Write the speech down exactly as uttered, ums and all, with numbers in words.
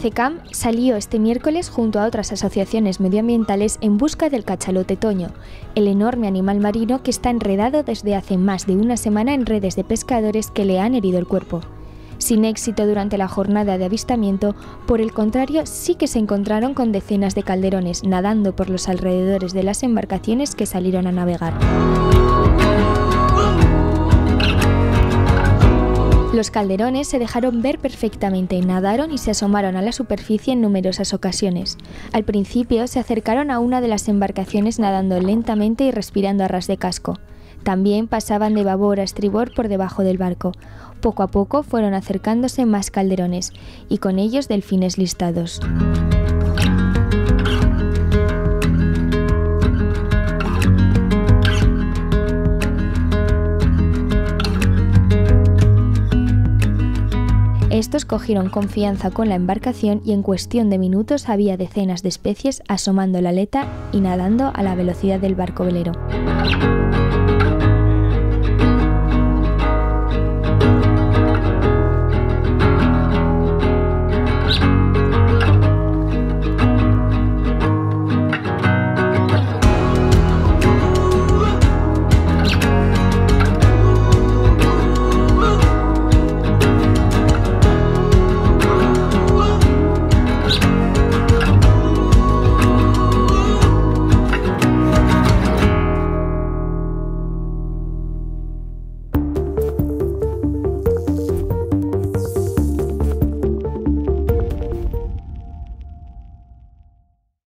CECAM salió este miércoles junto a otras asociaciones medioambientales en busca del cachalote Toño, el enorme animal marino que está enredado desde hace más de una semana en redes de pescadores que le han herido el cuerpo. Sin éxito durante la jornada de avistamiento, por el contrario, sí que se encontraron con decenas de calderones nadando por los alrededores de las embarcaciones que salieron a navegar. Los calderones se dejaron ver perfectamente, nadaron y se asomaron a la superficie en numerosas ocasiones. Al principio se acercaron a una de las embarcaciones nadando lentamente y respirando a ras de casco. También pasaban de babor a estribor por debajo del barco. Poco a poco fueron acercándose más calderones y con ellos delfines listados. Estos cogieron confianza con la embarcación y en cuestión de minutos había decenas de especies asomando la aleta y nadando a la velocidad del barco velero.